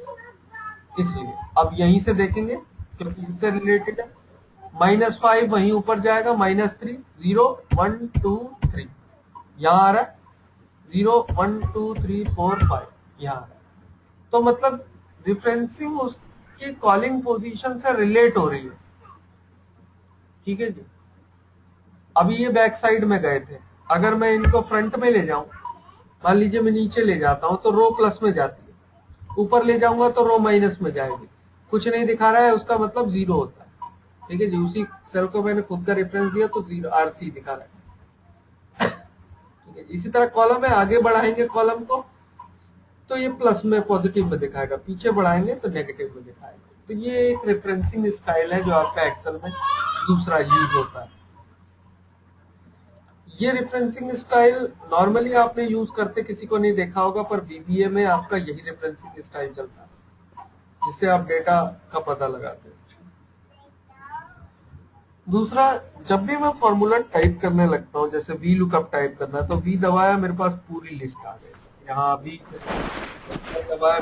इसलिए अब यहीं से देखेंगे क्योंकि इससे रिलेटेड है। माइनस फाइव वहीं ऊपर जाएगा minus three, zero one two three यहाँ आ रहा है, zero one two three four five यहाँ आ रहा है। तो मतलब रेफरेंसिंग उसकी कॉलिंग पोजीशन से रिलेट हो रही है, ठीक है जी। अभी ये बैक साइड में गए थे, अगर मैं इनको फ्रंट में ले जाऊं, मान लीजिए मैं नीचे ले जाता हूं तो रो प्लस में जाती है, ऊपर ले जाऊंगा तो रो माइनस में जाएगी, कुछ नहीं दिखा रहा है उसका मतलब जीरो होता है, ठीक है जी। उसी सेल को मैंने खुद का रेफरेंस दिया तो जीरो आरसी दिखा रहा है, ठीक है। इसी तरह कॉलम है, आगे बढ़ाएंगे कॉलम को तो ये प्लस में पॉजिटिव में दिखाएगा, पीछे बढ़ाएंगे तो नेगेटिव में दिखाएगा। तो ये एक रेफरेंसिंग स्टाइल है जो आपका एक्सेल में दूसरा यूज होता है। ये रेफरेंसिंग स्टाइल नॉर्मली आपने यूज करते किसी को नहीं देखा होगा, पर वीबीए में आपका यही रेफरेंसिंग स्टाइल चलता है जिससे आप डेटा का पता लगाते हैं। दूसरा, जब भी मैं फॉर्मूला टाइप करने लगता हूँ, जैसे वी लुकअप टाइप करना, तो वी दबाया मेरे पास पूरी लिस्ट आ गई, यहाँ वी दबाया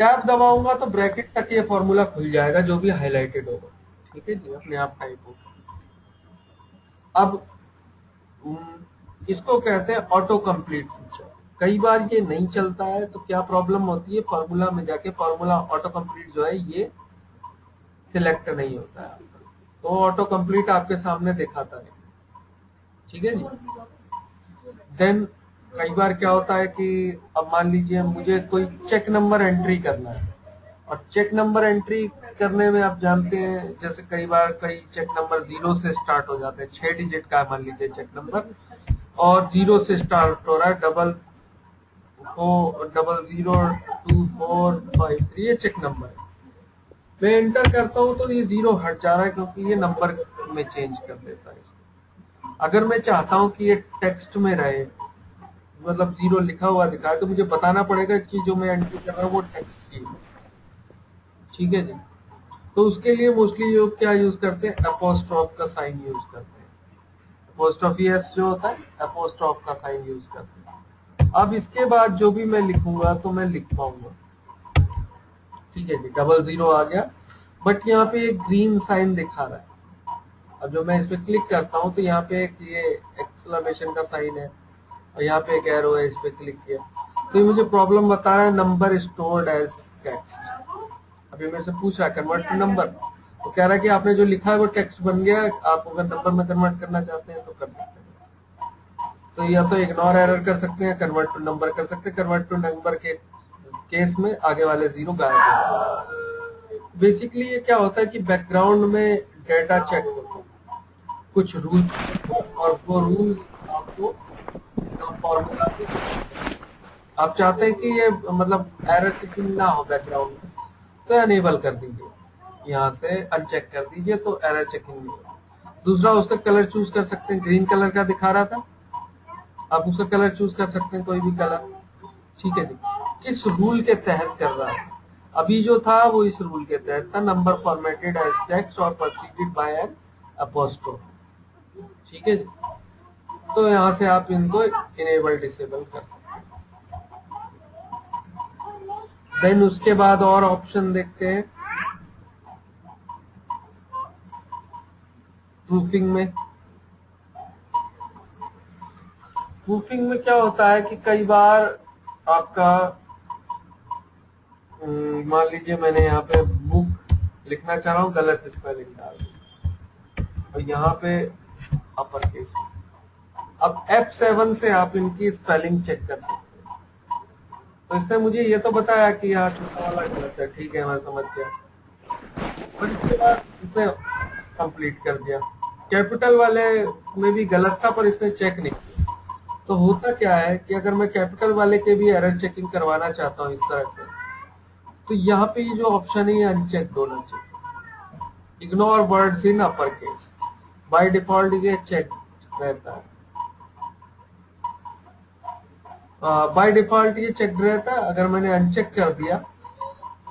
टैब दबाऊंगा तो ब्रैकेट तक ये फॉर्मूला खुल जाएगा जो भी हाईलाइटेड होगा, ठीक है जी, अपने आप टाइप होगा। अब इसको कहते हैं ऑटो कंप्लीट फीचर। कई बार ये नहीं चलता है तो क्या प्रॉब्लम होती है, फॉर्मूला में जाके फॉर्मूला ऑटो कंप्लीट जो है ये सिलेक्ट नहीं होता है, तो ऑटो कंप्लीट आपके सामने दिखाता है, ठीक है जी। देन कई बार क्या होता है कि अब मान लीजिए मुझे कोई चेक नंबर एंट्री करना है, और चेक नंबर एंट्री करने में आप जानते हैं जैसे कई बार कई चेक नंबर जीरो से स्टार्ट हो जाते हैं, छह डिजिट का मान लीजिए चेक नंबर और जीरो से स्टार्ट हो रहा है, double four double zero two four five three ये चेक नंबर है। मैं एंटर करता हूँ तो ये जीरो हट जा रहा है क्योंकि ये नंबर में चेंज कर देता है इसको। अगर मैं चाहता हूँ कि ये टेक्स्ट में रहे, मतलब जीरो लिखा हुआ दिखाए, तो मुझे बताना पड़ेगा कि जो मैं एंट्री कर रहा हूँ वो टेक्स्ट की, ठीक है जी। तो उसके लिए मोस्टली लोग क्या यूज करते हैं, अपोस्ट्रोफ का साइन यूज करते हैं, अपोस्ट्रोफ एस जो होता है अपोस्ट्रोफ का साइन यूज करते हैं। अब इसके बाद जो भी मैं लिखूंगा तो मैं लिख पाऊंगा, ठीक है जी। डबल जीरो आ गया, बट यहाँ पे एक ग्रीन साइन दिखा रहा है, अब जो मैं इस पर क्लिक करता हूँ तो यहाँ पे एक ये एक्सक्लेमेशन का साइन है और यहाँ पे एक एरो है, इस पर क्लिक किया तो मुझे प्रॉब्लम बता रहा है नंबर स्टोर्ड एज टेक्स्ट। मेरे से पूछ रहा है कन्वर्ट टू नंबर, तो कह रहा है कि आपने जो लिखा है वो टेक्स्ट बन गया, आप अगर नंबर में कन्वर्ट करना चाहते हैं तो कर सकते हैं। तो या तो इग्नोर एरर कर सकते हैं, कन्वर्ट टू नंबर कर सकते हैं। कन्वर्ट टू नंबर के केस में आगे वाले जीरो गायब हो जाएगा। बेसिकली ये क्या होता है कि बैकग्राउंड में डेटा चेक होता है, कुछ रूल और वो रूल आपको फॉर्मूला से आप चाहते हैं कि ये मतलब एरर टिपिंग ना हो बैकग्राउंड में, तो एनेबल कर दीजिए, यहाँ से अनचेक कर दीजिए तो एरर चेकिंग नहीं होगा। दूसरा, उसका कलर चूज कर सकते हैं, ग्रीन कलर का दिखा रहा था, आप उसका कलर चूज कर सकते हैं कोई भी कलर, ठीक है जी। किस रूल के तहत कर रहा है, अभी जो था वो इस रूल के तहत था, नंबर फॉर्मेटेड एज टेक्स्ट और प्रोसीडेड बाय एन अपॉस्ट्रोफ, ठीक है जी। तो यहाँ से आप इनको इनेबल डिसेबल कर सकते हैं। देन उसके बाद और ऑप्शन देखते हैं प्रूफिंग में। प्रूफिंग में क्या होता है कि कई बार आपका, मान लीजिए मैंने यहाँ पे बुक लिखना चाह रहा हूँ, गलत इस पर लिख डाल, और यहाँ पे अपर केस। अब एफ सेवन से आप इनकी स्पेलिंग चेक कर सकते हैं। तो इसने मुझे ये तो बताया कि यहाँ छोटा वाला गलत है, ठीक है मैं समझ गया, इसने कंप्लीट कर दिया। कैपिटल वाले में भी गलत था पर इसने चेक नहीं किया। तो होता क्या है कि अगर मैं कैपिटल वाले के भी एरर चेकिंग करवाना चाहता हूँ इस तरह से, तो यहाँ पे ये जो ऑप्शन है ये अनचेक होना चाहिए, ignore words in upper case, by default ये चेक रहता है, बाय डिफॉल्ट ये चेक रहता है। अगर मैंने अनचेक कर दिया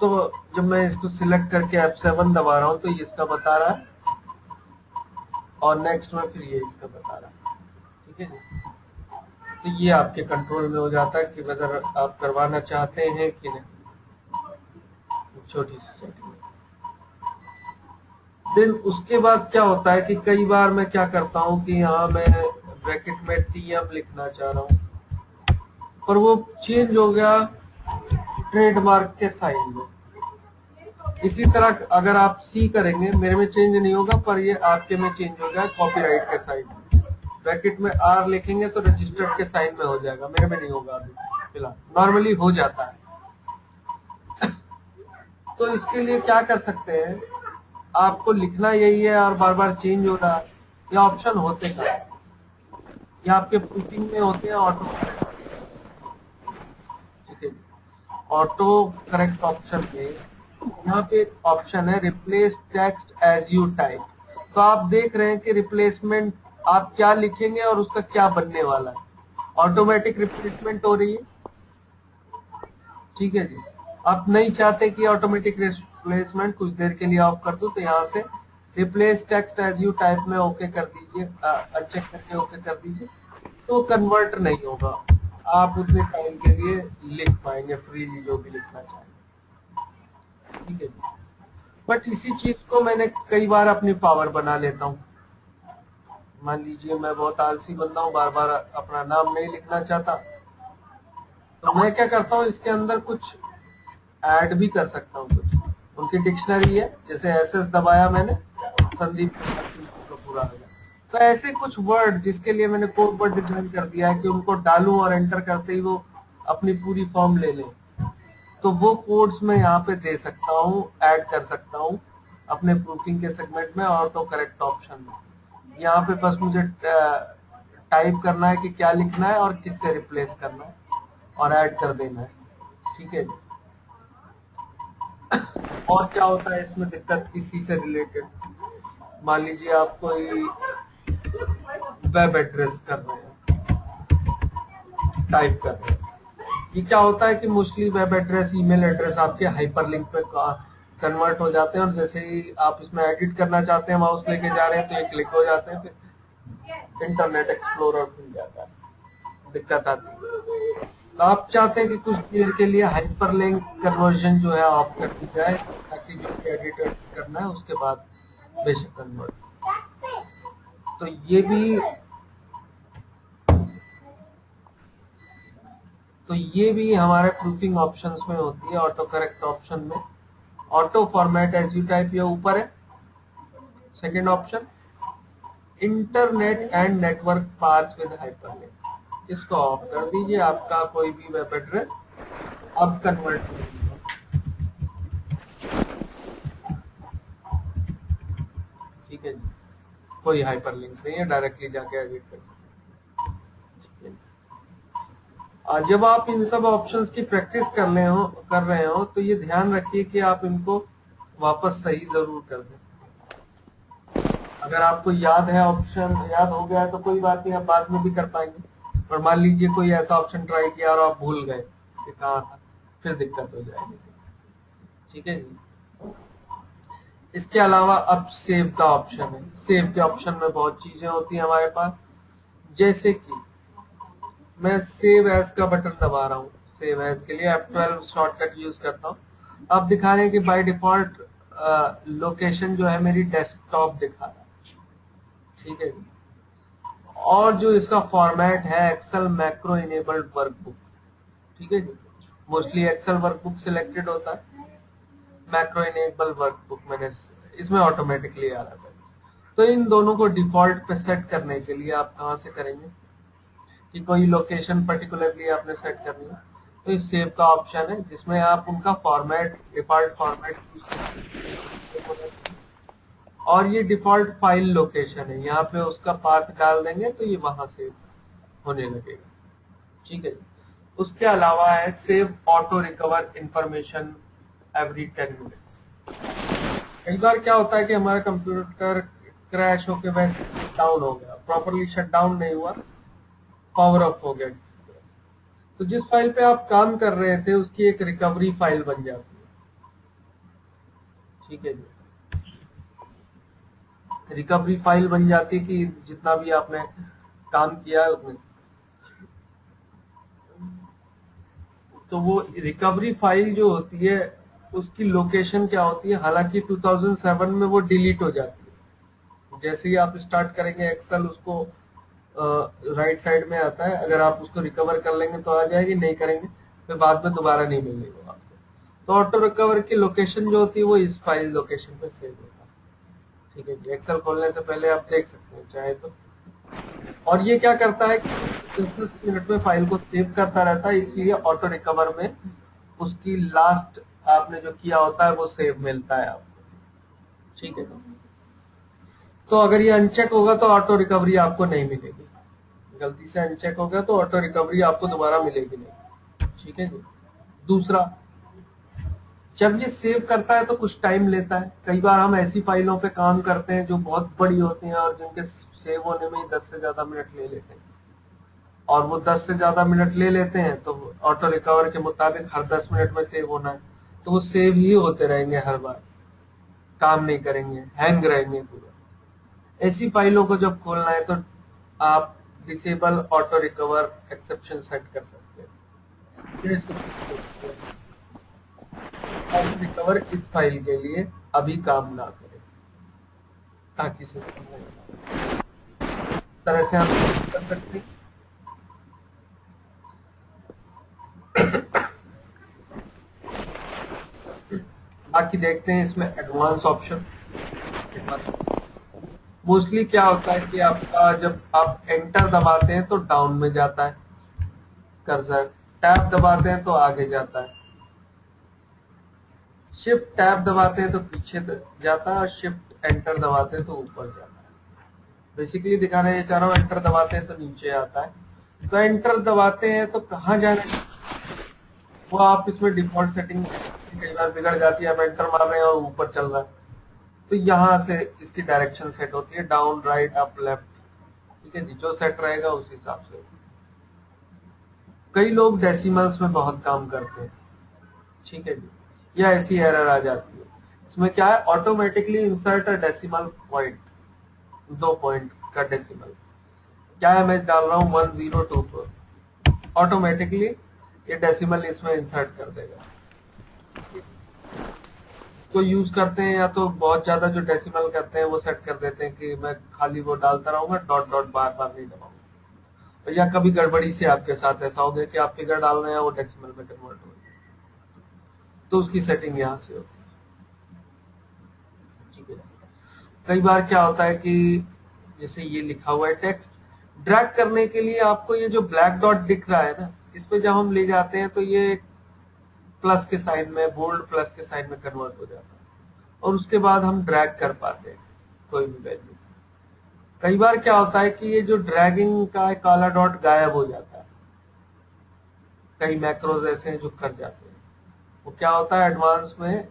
तो जब मैं इसको सिलेक्ट करके एफ सेवन दबा रहा हूँ तो ये इसका बता रहा है, और नेक्स्ट में फिर ये इसका बता रहा है, ठीक है। तो ये आपके कंट्रोल में हो जाता है कि अगर आप करवाना चाहते हैं कि नहीं, छोटी सी सेटिंग। देन उसके बाद क्या होता है कि कई बार मैं क्या करता हूँ कि यहाँ मैं ब्रैकेट में टीएम लिखना चाह रहा हूँ पर वो चेंज हो गया ट्रेडमार्क के साइन में। इसी तरह अगर आप सी करेंगे, मेरे में चेंज नहीं होगा पर ये आपके में चेंज हो गया कॉपीराइट के साइन में। ब्रैकेट में आर लिखेंगे तो रजिस्टर्ड के साइन में हो जाएगा, मेरे में नहीं होगा अभी फिलहाल, नॉर्मली हो जाता है। तो इसके लिए क्या कर सकते हैं, आपको लिखना यही है और बार बार चेंज हो रहा है, ये ऑप्शन होते का, ये आपके प्रूफिंग में होते हैं ऑटो, ठीक है। ऑटो करेक्ट ऑप्शन में यहाँ पे एक ऑप्शन है replace text as you type. तो आप देख रहे हैं कि रिप्लेसमेंट आप क्या लिखेंगे और उसका क्या बनने वाला है, ऑटोमेटिक रिप्लेसमेंट हो रही है, ठीक है जी। आप नहीं चाहते कि ऑटोमेटिक रिप्लेसमेंट, कुछ देर के लिए ऑफ कर दो, तो यहाँ से replace text as you type में ओके कर दीजिए, अनचेक करके ओके कर दीजिए, तो कन्वर्ट नहीं होगा, आप उतने टाइम के लिए लिख पाएंगे फ्रीली जो भी लिखना चाहें, ठीक है। बट इसी चीज को मैंने कई बार अपनी पावर बना लेता हूँ। मान लीजिए मैं बहुत आलसी बंदा हूँ, बार बार अपना नाम नहीं लिखना चाहता, तो मैं क्या करता हूँ इसके अंदर कुछ ऐड भी कर सकता हूँ कुछ। उनकी डिक्शनरी है, जैसे एस एस दबाया मैंने, संदीप तो पूरा हो गया। तो ऐसे कुछ वर्ड जिसके लिए मैंने कोड वर्ड डिजाइन कर दिया है कि उनको डालूं और एंटर करते ही वो अपनी पूरी फॉर्म ले लें, तो वो कोड्स मैं यहाँ पे दे सकता हूँ, ऐड कर सकता हूँ अपने प्रूफिंग के सेगमेंट में ऑटो करेक्ट ऑप्शन में। यहाँ पे बस मुझे टाइप करना है कि क्या लिखना है और किससे रिप्लेस करना है और ऐड कर देना है, ठीक है। और क्या होता है इसमें दिक्कत किसी से रिलेटेड, मान लीजिए आप कोई वेब एड्रेस कर रहे हैं, टाइप कर रहे हैं, ये क्या होता है कि mostly web address, email address आपके हाइपरलिंक पे कन्वर्ट हो जाते हैं, और जैसे ही आप इसमें एडिट करना चाहते हैं, माउस लेके जा रहे हैं तो ये क्लिक हो जाते हैं, फिर इंटरनेट एक्सप्लोरर खुल जाता है, दिक्कत आती है। तो आप चाहते हैं कि कुछ देर के लिए हाइपरलिंक कन्वर्जन जो है ऑफ कर दी जाए, ताकि जो एडिट करना है उसके बाद बेशक कन्वर्ट। तो ये भी तो ये भी हमारे प्रूफिंग ऑप्शंस में होती है। ऑटो करेक्ट ऑप्शन में auto format as you type ये ऊपर है, second option internet and network path with hyperlink, इसको ऑफ कर दीजिए, आपका कोई भी वेब एड्रेस अब कन्वर्ट हो जाएगा। ठीक है जी। कोई हाइपरलिंक नहीं है, डायरेक्टली जाके एडिट कर सकते हैं। जब आप इन सब ऑप्शंस की प्रैक्टिस कर रहे हो कर रहे हो तो ये ध्यान रखिए कि आप इनको वापस सही जरूर कर दें। अगर आपको याद है ऑप्शन, याद हो गया है तो कोई बात नहीं, आप बाद में भी कर पाएंगे। और मान लीजिए कोई ऐसा ऑप्शन ट्राई किया और आप भूल गए कि कहाँ था, फिर दिक्कत हो जाएगी। ठीक है जी। इसके अलावा अब सेव का ऑप्शन है। सेव के ऑप्शन में बहुत चीजें होती है हमारे पास, जैसे कि मैं सेव एज का बटन दबा रहा हूँ। सेव एज के लिए एफ ट्वेल्व शॉर्टकट यूज करता हूँ। आप दिखा रहे हैं कि बाय डिफॉल्ट लोकेशन जो है मेरी डेस्कटॉप दिखा रहा है। ठीक है जी। और जो इसका फॉर्मेट है एक्सेल मैक्रो इनेबल्ड वर्कबुक। ठीक है जी। मोस्टली एक्सेल वर्कबुक सिलेक्टेड होता है, मैक्रो इनेबल वर्कबुक मैंने इसमें ऑटोमेटिकली आ रहा है। तो इन दोनों को डिफॉल्ट पे सेट करने के लिए आप कहाँ से करेंगे कि कोई लोकेशन पर्टिकुलरली आपने सेट करनी है, तो इस सेव का ऑप्शन है जिसमें आप उनका फॉर्मेट, डिफॉल्ट फॉर्मेट और ये डिफॉल्ट फाइल लोकेशन है, यहाँ पे उसका पाथ डाल देंगे तो ये वहां सेव होने लगेगा। ठीक है। उसके अलावा है save auto recover information every ten minutes. कई बार क्या होता है कि हमारा कंप्यूटर क्रैश होकर वैसे डाउन हो गया, प्रॉपरली शट डाउन नहीं हुआ, पावर ऑफ हो गया, तो जिस फाइल पे आप काम कर रहे थे उसकी एक रिकवरी फाइल बन जाती है। ठीक है जी। रिकवरी फाइल बन जाती कि जितना भी आपने काम किया है उसमें, तो वो रिकवरी फाइल जो होती है उसकी लोकेशन क्या होती है, हालांकि दो हज़ार सात में वो डिलीट हो जाती है। जैसे ही आप स्टार्ट करेंगे एक्सेल उसको राइट साइड में आता है, अगर आप उसको रिकवर कर लेंगे तो आ जाएगी, नहीं करेंगे फिर बाद में दोबारा नहीं मिलेगा आपको। तो ऑटो रिकवर की लोकेशन जो होती है वो इस फाइल लोकेशन पे सेव होती है। ठीक है। एक्सेल खोलने से पहले आप देख सकते हैं चाहे तो। और ये क्या करता है कि दस मिनट में फाइल को सेव करता रहता है, इसलिए ऑटो रिकवर में उसकी लास्ट आपने जो किया होता है वो सेव मिलता है आपको। ठीक है। तो अगर ये अनचेक होगा तो ऑटो रिकवरी आपको नहीं मिलेगी, गलती से अनचेक होगा तो ऑटो रिकवरी आपको दोबारा मिलेगी नहीं। ठीक है जी। दूसरा, जब ये सेव करता है तो कुछ टाइम लेता है। कई बार हम ऐसी फाइलों पे काम करते हैं जो बहुत बड़ी होती हैं और जिनके सेव होने में दस से ज्यादा मिनट ले लेते हैं, और वो दस से ज्यादा मिनट ले लेते हैं तो ऑटो रिकवर के मुताबिक हर दस मिनट में सेव होना है, तो वो सेव ही होते रहेंगे, हर बार काम नहीं करेंगे, हैंग रहेंगे पूरा। ऐसी फाइलों को जब खोलना है तो आप disable auto recover exception set कर सकते हैं। ऑटो रिकवर इस फाइल के लिए अभी काम ना करें ताकि सिस्टम में तरह से हम कर सकते। बाकी देखते हैं इसमें एडवांस ऑप्शन। मोस्टली क्या होता है कि आपका जब आप एंटर दबाते हैं तो डाउन में जाता है कर्सर, टैब दबाते हैं तो आगे जाता है, शिफ्ट टैब दबाते हैं तो पीछे जाता है, और शिफ्ट एंटर दबाते हैं तो ऊपर जाता है। बेसिकली दिखाने ये चाह रहा हूं, एंटर दबाते हैं तो नीचे आता है। तो एंटर दबाते हैं तो कहाँ जाना है वो आप इसमें डिफॉल्ट सेटिंग कई बार बिगड़ जाती है, आप एंटर मार रहे हैं और ऊपर चल रहा है, तो यहाँ से इसकी डायरेक्शन सेट होती है, डाउन, राइट, अप, लेफ्ट। ठीक है जी। जो सेट रहेगा उस हिसाब से। कई लोग डेसिमल्स में बहुत काम करते हैं। ठीक है जी। या ऐसी एरर आ जाती है, इसमें क्या है, automatically insert a decimal point, दो पॉइंट का डेसिमल। क्या है, मैं डाल रहा हूँ one zero two four, automatically ये डेसिमल इसमें इंसर्ट कर देगा। तो यूज करते हैं या तो बहुत ज्यादा जो डेसिमल करते हैं वो सेट कर देते हैं कि मैं खाली वो डालता रहूंगा, डॉट डॉट बार बार नहीं दबाऊंगा, और या कभी गड़बड़ी से आपके साथ ऐसा हो गया कि आप फिगर डाल रहे हैं वो डेसिमल में कन्वर्ट हो, तो उसकी सेटिंग यहाँ से होती है। कई बार क्या होता है कि जैसे ये लिखा हुआ है टेक्स्ट, ड्रैग करने के लिए आपको ये जो ब्लैक डॉट दिख रहा है ना, इस पे जब हम ले जाते हैं तो ये प्लस के साइन में, बोल्ड प्लस के साइन में कन्वर्ट हो जाता है, और उसके बाद हम ड्रैग कर पाते हैं कोई भी वैल्यू। कई बार क्या होता है कि ये जो ड्रैगिंग का काला डॉट गायब हो जाता है, कई मैक्रोज ऐसे हैं जो कर जाते हैं। वो क्या होता है एडवांस में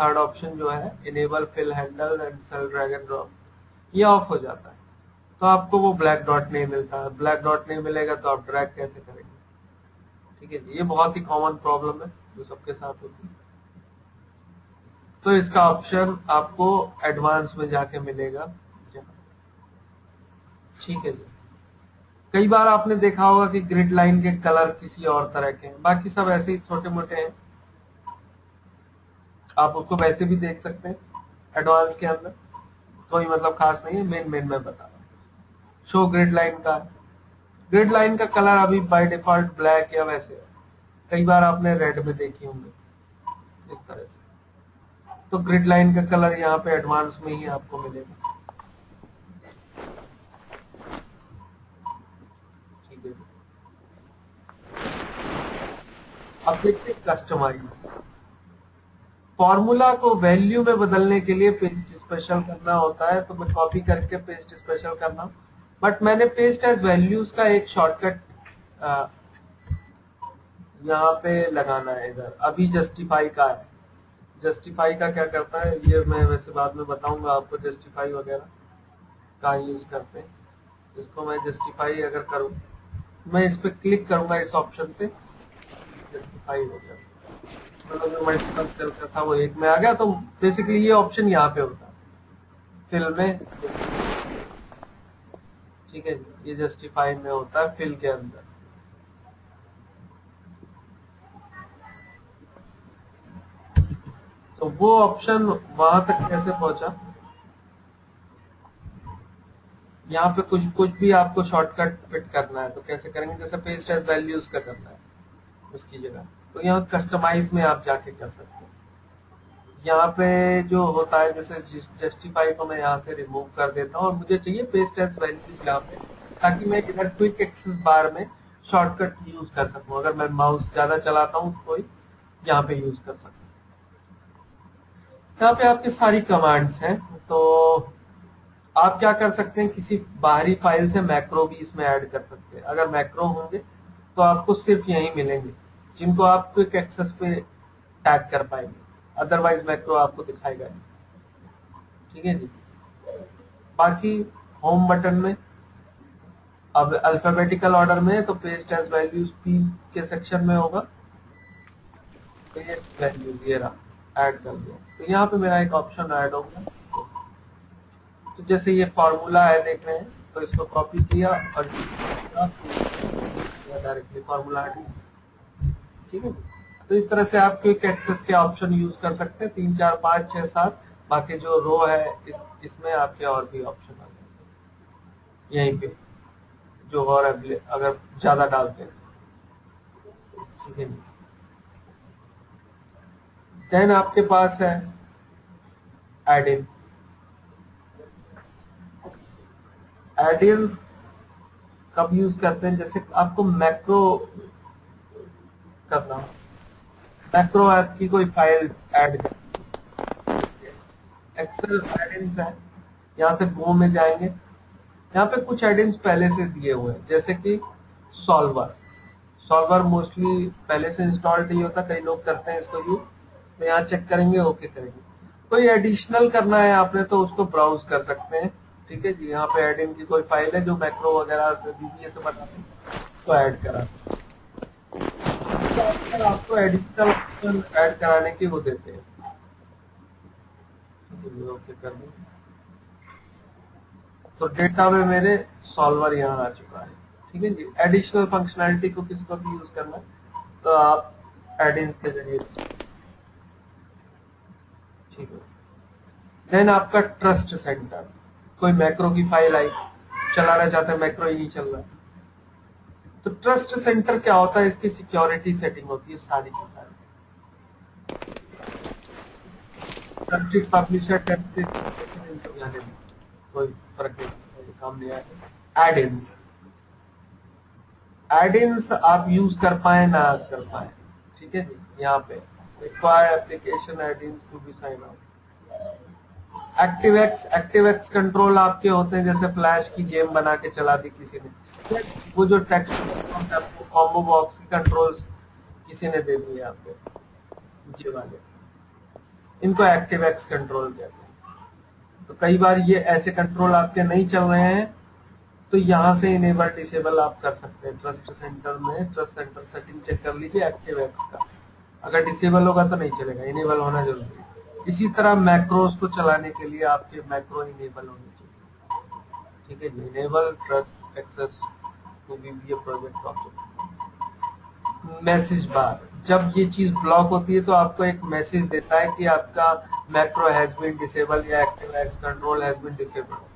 थर्ड ऑप्शन जो है enable fill handle and cell drag and drop, ये ऑफ हो जाता है तो आपको वो ब्लैक डॉट नहीं मिलता। ब्लैक डॉट नहीं मिलेगा तो आप ड्रैग कैसे करेंगे? ठीक है जी, ये बहुत ही कॉमन प्रॉब्लम है जो सबके साथ होती है। तो इसका ऑप्शन आपको एडवांस में जाके मिलेगा। ठीक है जी, कई बार आपने देखा होगा कि ग्रिड लाइन के कलर किसी और तरह के हैं, बाकी सब ऐसे ही छोटे मोटे हैं, आप उसको वैसे भी देख सकते हैं। एडवांस के अंदर कोई मतलब खास नहीं है, मेन मेन में बता रहा हूँ। शो ग्रिड लाइन का, ग्रिड लाइन का कलर अभी बाय डिफॉल्ट ब्लैक या वैसे है, कई बार आपने रेड में देखी होंगे इस तरह से। तो ग्रिड लाइन का कलर यहाँ पे एडवांस में ही आपको मिलेगा। ठीक है, अब देखते हैं कस्टमाइज। फॉर्मूला को वैल्यू में बदलने के लिए पेस्ट स्पेशल करना होता है, तो मैं कॉपी करके पेस्ट स्पेशल करना, बट मैंने पेस्ट एज वैल्यूज का एक शॉर्टकट यहाँ पे लगाना है। इधर अभी जस्टिफाई का है, जस्टिफाई का क्या करता है ये मैं वैसे बाद में बताऊंगा आपको, जस्टिफाई वगैरह का यूज करते हैं। इसको मैं जस्टिफाई अगर करूँ, मैं इस पर क्लिक करूंगा इस ऑप्शन पे, जस्टिफाई वगैरह मतलब जो मल्टीपल सेल का था वो एक में आ गया। तो बेसिकली ये ऑप्शन यहाँ पे होता है फिल में। ठीक है, ये जस्टिफाई में होता है फिल के अंदर। तो वो ऑप्शन वहां तक कैसे पहुंचा, यहाँ पे कुछ कुछ भी आपको शॉर्टकट फिट करना है तो कैसे करेंगे, जैसे पेस्ट एज वैल्यूज का करना है उसकी जगह, तो यहाँ कस्टमाइज में आप जाके कर सकते हैं। यहाँ पे जो होता है जैसे जस्टिफाई को मैं यहाँ से रिमूव कर देता हूँ और मुझे चाहिए पेस्ट एज वैल्यूज यहाँ पे, ताकि मैं इधर क्विक एक्सेस बार में शॉर्टकट यूज कर सकूँ। अगर मैं माउस ज्यादा चलाता हूँ तो यहाँ पे यूज कर सकता हूँ। यहाँ पे आपके सारी कमांड्स हैं, तो आप क्या कर सकते हैं किसी बाहरी फाइल से मैक्रो भी इसमें ऐड कर सकते हैं। अगर मैक्रो होंगे तो आपको सिर्फ यही मिलेंगे जिनको आप क्विक एक्सेस पे टैग कर पाएंगे, अदरवाइज मैक्रो आपको दिखाएगा नहीं। ठीक है जी, बाकी होम बटन में अब अल्फाबेटिकल ऑर्डर में तो पेस्ट एज वैल्यूज पी के सेक्शन में होगा, पेस्ट वैल्यूज ये रहा ऐड कर दिया, तो यहाँ पे मेरा एक ऑप्शन ऐड हो गया। तो जैसे ये फार्मूला है देख रहे हैं, तो इसको कॉपी किया और डायरेक्टली फार्मूला ऐड। ठीक है, तो इस तरह से आप क्विक एक्सेस के ऑप्शन यूज कर सकते हैं, तीन चार पाँच छः सात, बाकी जो रो है इस इसमें आपके और भी ऑप्शन आ जाएंगे यहीं पे जो और अगर ज्यादा डालते हैं। ठीक है, देन आपके पास है एड इन। एड इन कब यूज करते हैं, जैसे आपको मैक्रो करना, मैक्रो आपकी कोई फाइल ऐड कर, एक्सेल एड इन है, यहाँ से गो में जाएंगे। यहाँ पे कुछ एड इन पहले से दिए हुए हैं, जैसे कि सॉल्वर। सॉल्वर मोस्टली पहले से इंस्टॉल नहीं होता, कई लोग करते हैं इसको यूज, तो यहाँ चेक करेंगे, ओके करेंगे। कोई एडिशनल करना है आपने तो उसको ब्राउज कर सकते हैं। ठीक है जी, यहाँ पे ऐड इन की कोई फाइल है जो मैक्रो वगैरह से वीबीए से बनाते हैं तो ऐड करा, तो आपको एडिशनल ऑप्शन ऐड कराने की वो देते हैं। ओके कर दें तो डेटा में मेरे सॉल्वर यहाँ आ चुका है। ठीक है जी, एडिशनल फंक्शनैलिटी को किसी को भी यूज करना है तो आप ऐड इन के जरिए। देन आपका ट्रस्ट सेंटर, कोई मैक्रो की फाइल आई, चलाना चाहते हैं मैक्रो ही नहीं चल रहा, तो ट्रस्ट सेंटर क्या होता है, इसकी सिक्योरिटी सेटिंग होती है सारी की सारी। ट्रस्टेड पब्लिशर टेम्पलेट कोई फर्क नहीं, काम नहीं आया। एड इन्स, एड इन्स आप यूज कर पाए ना कर पाए। ठीक है जी, यहाँ पे require application add ins to be sign out. ActiveX ActiveX control आपके होते हैं, जैसे फ्लैश की गेम बना के चला दी किसी ने, वो जो टेक्स्ट आपको कॉम्बो बॉक्स की कंट्रोल्स किसी ने दे दिए आपको, ये वाले, इनको एक्टिवेक्स कंट्रोल कहते हैं। तो कई बार ये ऐसे कंट्रोल आपके नहीं चल रहे हैं तो यहाँ से इनेबल डिसेबल आप कर सकते हैं। ट्रस्ट सेंटर में ट्रस्ट सेंटर सेटिंग चेक कर लीजिए एक्टिवेक्स का, अगर डिसेबल होगा तो नहीं चलेगा, इनेबल होना जरूरी है। इसी तरह मैक्रोस को चलाने के लिए आपके मैक्रो इनेबल होने चाहिए, ठीक है जी, enable trust access to VBA project object. Message bar, जब ये चीज ब्लॉक होती है तो आपको एक मैसेज देता है कि आपका मैक्रो हैज बीन डिसेबल या ActiveX control has been disable.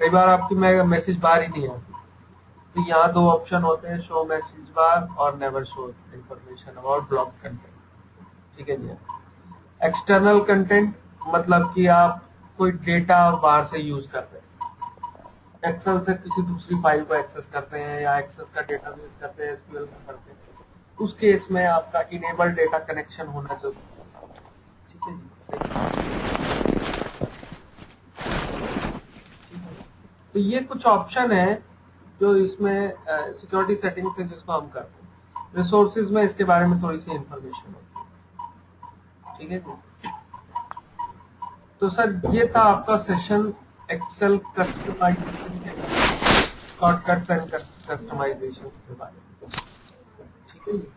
कई बार आपकी मैसेज बार ही नहीं आती, तो यहाँ दो ऑप्शन होते हैं, शो मैसेज बार और never show information about block content, ठीक है जी। एक्सटर्नल कंटेंट मतलब कि आप कोई डेटा बाहर से यूज कर रहे हैं, एक्सेल से किसी दूसरी फाइल को एक्सेस करते हैं या एक्सेस का डेटा यूज करते हैं, एसक्यूएल में करते हैं, उस केस में आपका इनेबल डेटा कनेक्शन होना चाहिए, ठीक है जी। तो ये कुछ ऑप्शन है जो इसमें सिक्योरिटी सेटिंग से जिसको हम करते हैं। रिसोर्सेज में इसके बारे में थोड़ी सी इंफॉर्मेशन होती है, ठीक है। तो सर ये था आपका सेशन एक्सेल कस्टमाइजेशन के बारे में, शॉर्टकट एंड कस्टमाइजेशन के बारे में, ठीक है।